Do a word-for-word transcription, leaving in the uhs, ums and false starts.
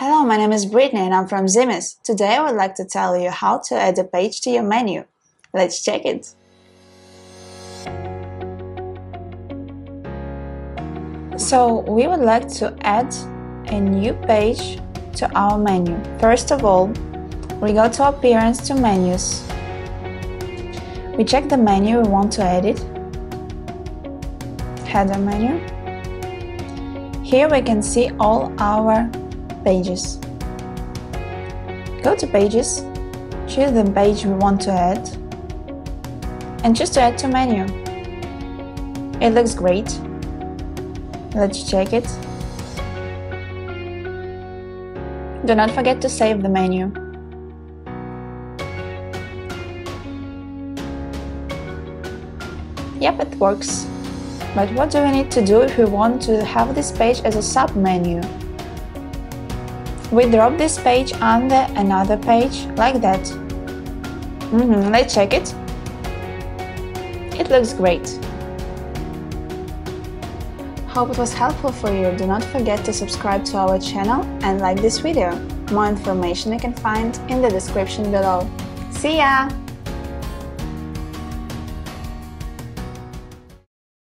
Hello, my name is Brittany and I'm from Zimis. Today I would like to tell you how to add a page to your menu. Let's check it! So we would like to add a new page to our menu. First of all, we go to Appearance to Menus. We check the menu we want to edit, header menu. Here we can see all our pages. Go to Pages, choose the page we want to add, and choose to add to menu. It looks great. Let's check it. Do not forget to save the menu. Yep, it works. But what do we need to do if we want to have this page as a sub-menu? We drop this page under another page, like that. Mm-hmm, let's check it. It looks great. Hope it was helpful for you. Do not forget to subscribe to our channel and like this video. More information you can find in the description below. See ya!